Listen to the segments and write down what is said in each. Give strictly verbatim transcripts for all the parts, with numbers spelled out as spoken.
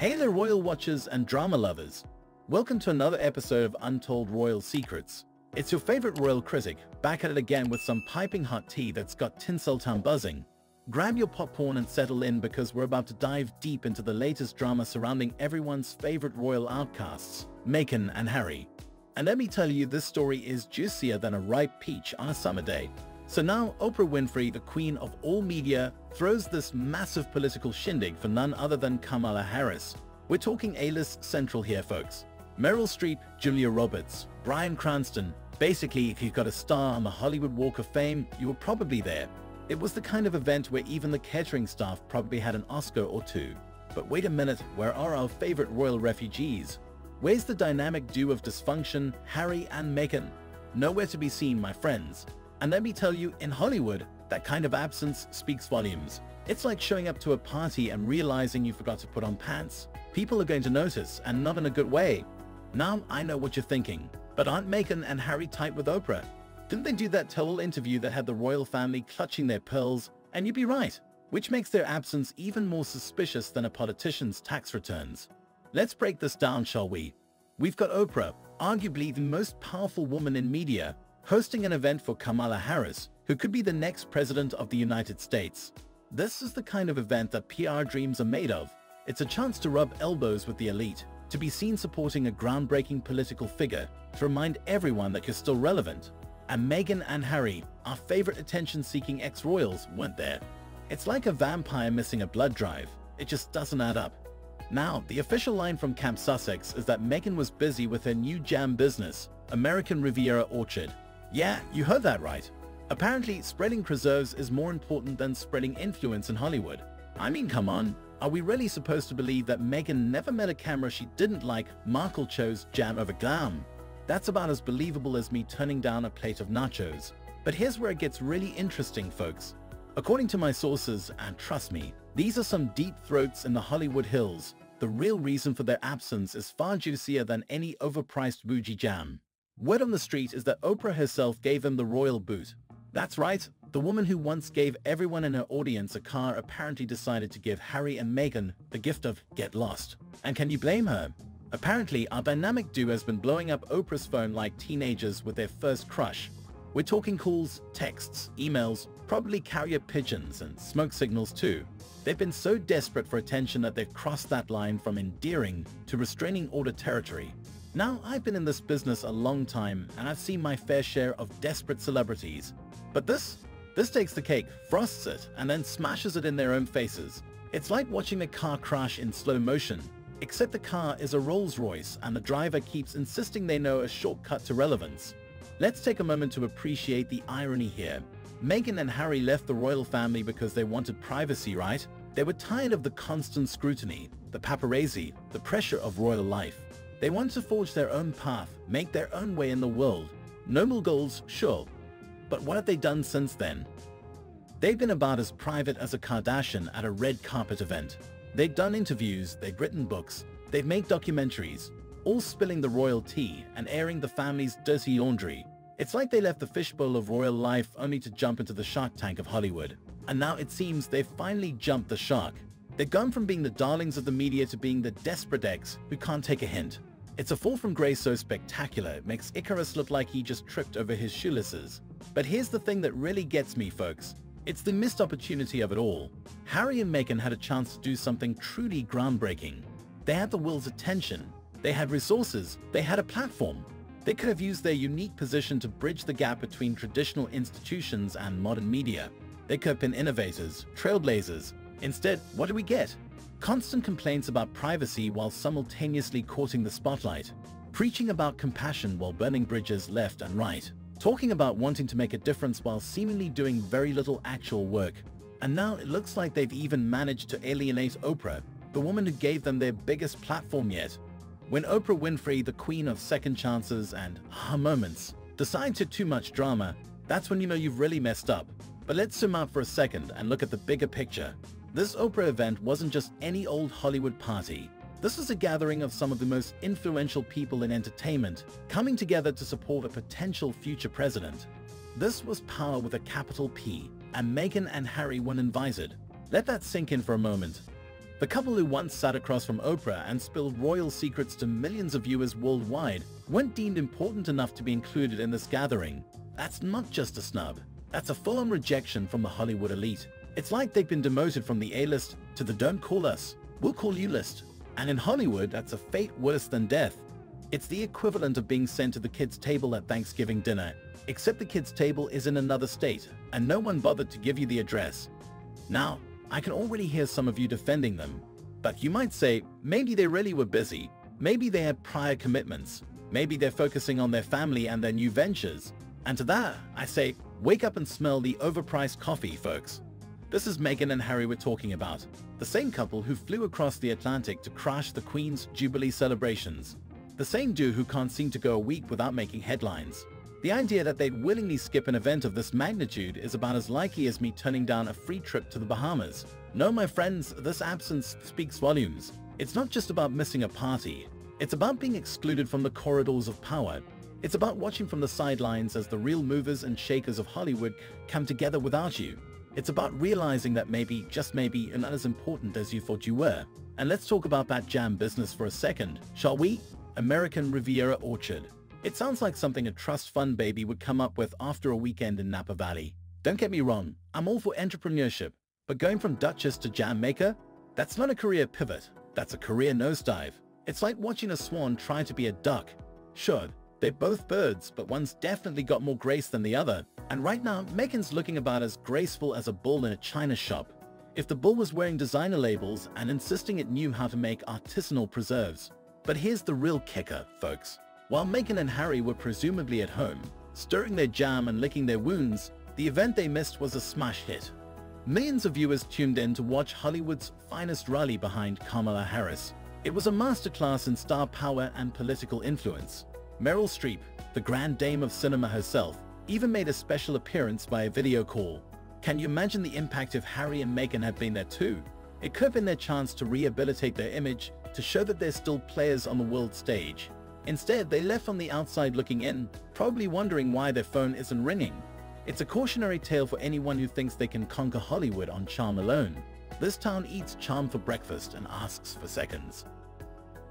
Hey there, royal watchers and drama lovers. Welcome to another episode of Untold Royal Secrets. It's your favorite royal critic, back at it again with some piping hot tea that's got Tin Sultan buzzing. Grab your popcorn and settle in because we're about to dive deep into the latest drama surrounding everyone's favorite royal outcasts, Meghan and Harry. And let me tell you, this story is juicier than a ripe peach on a summer day. So now, Oprah Winfrey, the queen of all media, throws this massive political shindig for none other than Kamala Harris. We're talking A-list central here, folks. Meryl Streep, Julia Roberts, Brian Cranston. Basically, if you've got a star on the Hollywood Walk of Fame, you were probably there. It was the kind of event where even the catering staff probably had an Oscar or two. But wait a minute, where are our favorite royal refugees? Where's the dynamic duo of dysfunction, Harry and Meghan? Nowhere to be seen, my friends. And let me tell you, in Hollywood, that kind of absence speaks volumes. It's like showing up to a party and realizing you forgot to put on pants. People are going to notice, and not in a good way. Now, I know what you're thinking, but aren't Meghan and Harry tight with Oprah? Didn't they do that total interview that had the royal family clutching their pearls? And you'd be right, which makes their absence even more suspicious than a politician's tax returns. Let's break this down, shall we? We've got Oprah, arguably the most powerful woman in media, hosting an event for Kamala Harris, who could be the next president of the United States. This is the kind of event that P R dreams are made of. It's a chance to rub elbows with the elite, to be seen supporting a groundbreaking political figure, to remind everyone that you're still relevant. And Meghan and Harry, our favorite attention-seeking ex-royals, weren't there. It's like a vampire missing a blood drive. It just doesn't add up. Now, the official line from Camp Sussex is that Meghan was busy with her new jam business, American Riviera Orchard. Yeah, you heard that right. Apparently, spreading preserves is more important than spreading influence in Hollywood. I mean, come on. Are we really supposed to believe that Meghan never met a camera she didn't like? Markle chose jam over glam. That's about as believable as me turning down a plate of nachos. But here's where it gets really interesting, folks. According to my sources, and trust me, these are some deep throats in the Hollywood Hills. The real reason for their absence is far juicier than any overpriced bougie jam. Word on the street is that Oprah herself gave them the royal boot. That's right, the woman who once gave everyone in her audience a car apparently decided to give Harry and Meghan the gift of get lost. And can you blame her? Apparently, our dynamic duo has been blowing up Oprah's phone like teenagers with their first crush. We're talking calls, texts, emails, probably carrier pigeons and smoke signals too. They've been so desperate for attention that they've crossed that line from endearing to restraining order territory. Now, I've been in this business a long time and I've seen my fair share of desperate celebrities. But this? This takes the cake, frosts it, and then smashes it in their own faces. It's like watching a car crash in slow motion, except the car is a Rolls-Royce and the driver keeps insisting they know a shortcut to relevance. Let's take a moment to appreciate the irony here. Meghan and Harry left the royal family because they wanted privacy, right? They were tired of the constant scrutiny, the paparazzi, the pressure of royal life. They want to forge their own path, make their own way in the world. Noble goals, sure. But what have they done since then? They've been about as private as a Kardashian at a red carpet event. They've done interviews, they've written books, they've made documentaries, all spilling the royal tea and airing the family's dirty laundry. It's like they left the fishbowl of royal life only to jump into the shark tank of Hollywood. And now it seems they've finally jumped the shark. They've gone from being the darlings of the media to being the desperate ex who can't take a hint. It's a fall from grace so spectacular it makes Icarus look like he just tripped over his shoelaces. But here's the thing that really gets me, folks. It's the missed opportunity of it all. Harry and Meghan had a chance to do something truly groundbreaking. They had the world's attention. They had resources. They had a platform. They could have used their unique position to bridge the gap between traditional institutions and modern media. They could have been innovators, trailblazers. Instead, what do we get? Constant complaints about privacy while simultaneously courting the spotlight, preaching about compassion while burning bridges left and right, talking about wanting to make a difference while seemingly doing very little actual work. And now it looks like they've even managed to alienate Oprah, the woman who gave them their biggest platform yet. When Oprah Winfrey, the queen of second chances and aha moments, decides to too much drama, that's when you know you've really messed up. But let's zoom out for a second and look at the bigger picture. This Oprah event wasn't just any old Hollywood party. This is a gathering of some of the most influential people in entertainment, coming together to support a potential future president. This was power with a capital P, and Meghan and Harry weren't invited. Let that sink in for a moment. The couple, who once sat across from Oprah and spilled royal secrets to millions of viewers worldwide, weren't deemed important enough to be included in this gathering. That's not just a snub. That's a full-on rejection from the Hollywood elite. It's like they've been demoted from the A-list to the "Don't call us, we'll call you" list. And in Hollywood, that's a fate worse than death. It's the equivalent of being sent to the kids' table at Thanksgiving dinner, except the kids' table is in another state and no one bothered to give you the address. Now, I can already hear some of you defending them, but you might say, maybe they really were busy, maybe they had prior commitments, maybe they're focusing on their family and their new ventures. And to that, I say, wake up and smell the overpriced coffee, folks. This is Meghan and Harry we're talking about, the same couple who flew across the Atlantic to crash the Queen's Jubilee celebrations, the same duo who can't seem to go a week without making headlines. The idea that they'd willingly skip an event of this magnitude is about as likely as me turning down a free trip to the Bahamas. No, my friends, this absence speaks volumes. It's not just about missing a party. It's about being excluded from the corridors of power. It's about watching from the sidelines as the real movers and shakers of Hollywood come together without you. It's about realizing that maybe, just maybe, you're not as important as you thought you were. And let's talk about that jam business for a second, shall we? American Riviera Orchard. It sounds like something a trust fund baby would come up with after a weekend in Napa Valley. Don't get me wrong, I'm all for entrepreneurship, but going from Duchess to jam maker? That's not a career pivot, that's a career nosedive. It's like watching a swan try to be a duck. Sure, they're both birds, but one's definitely got more grace than the other. And right now, Meghan's looking about as graceful as a bull in a china shop. If the bull was wearing designer labels and insisting it knew how to make artisanal preserves. But here's the real kicker, folks. While Meghan and Harry were presumably at home, stirring their jam and licking their wounds, the event they missed was a smash hit. Millions of viewers tuned in to watch Hollywood's finest rally behind Kamala Harris. It was a masterclass in star power and political influence. Meryl Streep, the grand dame of cinema herself, even made a special appearance by a video call. Can you imagine the impact if Harry and Meghan had been there too? It could have been their chance to rehabilitate their image, to show that they're still players on the world stage. Instead, they left on the outside looking in, probably wondering why their phone isn't ringing. It's a cautionary tale for anyone who thinks they can conquer Hollywood on charm alone. This town eats charm for breakfast and asks for seconds.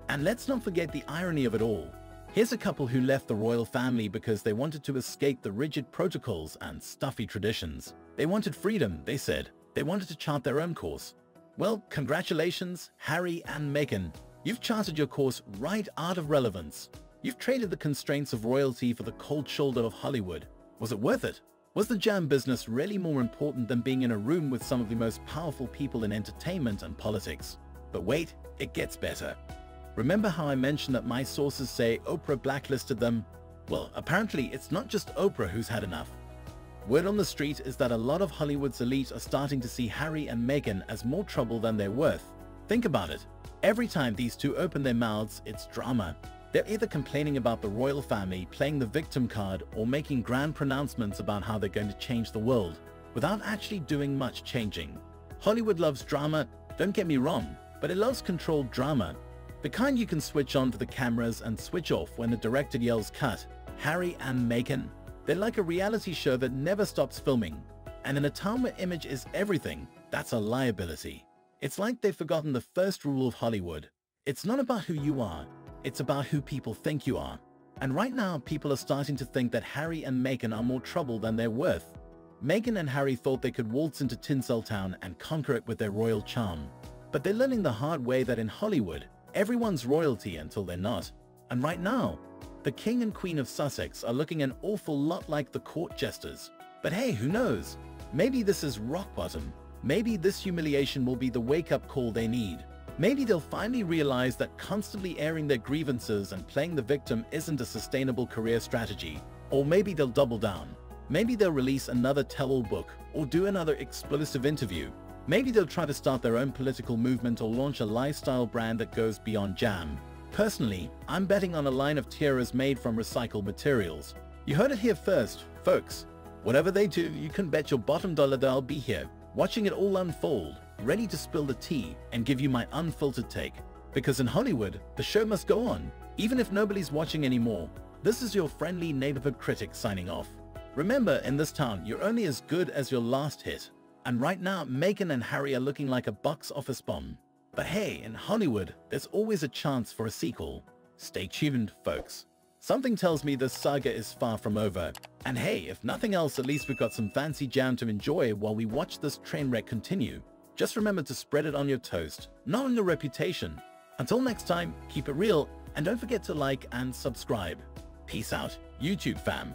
And let's not forget the irony of it all. Here's a couple who left the royal family because they wanted to escape the rigid protocols and stuffy traditions. They wanted freedom, they said. They wanted to chart their own course. Well, congratulations, Harry and Meghan. You've charted your course right out of relevance. You've traded the constraints of royalty for the cold shoulder of Hollywood. Was it worth it? Was the jam business really more important than being in a room with some of the most powerful people in entertainment and politics? But wait, it gets better. Remember how I mentioned that my sources say Oprah blacklisted them? Well, apparently it's not just Oprah who's had enough. Word on the street is that a lot of Hollywood's elite are starting to see Harry and Meghan as more trouble than they're worth. Think about it. Every time these two open their mouths, it's drama. They're either complaining about the royal family, playing the victim card, or making grand pronouncements about how they're going to change the world, without actually doing much changing. Hollywood loves drama, don't get me wrong, but it loves controlled drama. The kind you can switch on for the cameras and switch off when the director yells cut. Harry and Meghan, they're like a reality show that never stops filming. And in a town where image is everything, that's a liability. It's like they've forgotten the first rule of Hollywood. It's not about who you are, it's about who people think you are. And right now, people are starting to think that Harry and Meghan are more trouble than they're worth. Meghan and Harry thought they could waltz into Tinseltown and conquer it with their royal charm. But they're learning the hard way that in Hollywood, everyone's royalty until they're not. And right now, the King and Queen of Sussex are looking an awful lot like the court jesters. But hey, who knows? Maybe this is rock bottom. Maybe this humiliation will be the wake-up call they need. Maybe they'll finally realize that constantly airing their grievances and playing the victim isn't a sustainable career strategy. Or maybe they'll double down. Maybe they'll release another tell-all book or do another explosive interview. Maybe they'll try to start their own political movement or launch a lifestyle brand that goes beyond jam. Personally, I'm betting on a line of tiaras made from recycled materials. You heard it here first, folks. Whatever they do, you can bet your bottom dollar they'll be here, watching it all unfold, ready to spill the tea and give you my unfiltered take. Because in Hollywood, the show must go on, even if nobody's watching anymore. This is your friendly neighborhood critic signing off. Remember, in this town, you're only as good as your last hit. And right now, Meghan and Harry are looking like a box office bomb. But hey, in Hollywood, there's always a chance for a sequel. Stay tuned, folks. Something tells me this saga is far from over. And hey, if nothing else, at least we've got some fancy jam to enjoy while we watch this train wreck continue. Just remember to spread it on your toast, not on your reputation. Until next time, keep it real, and don't forget to like and subscribe. Peace out, YouTube fam.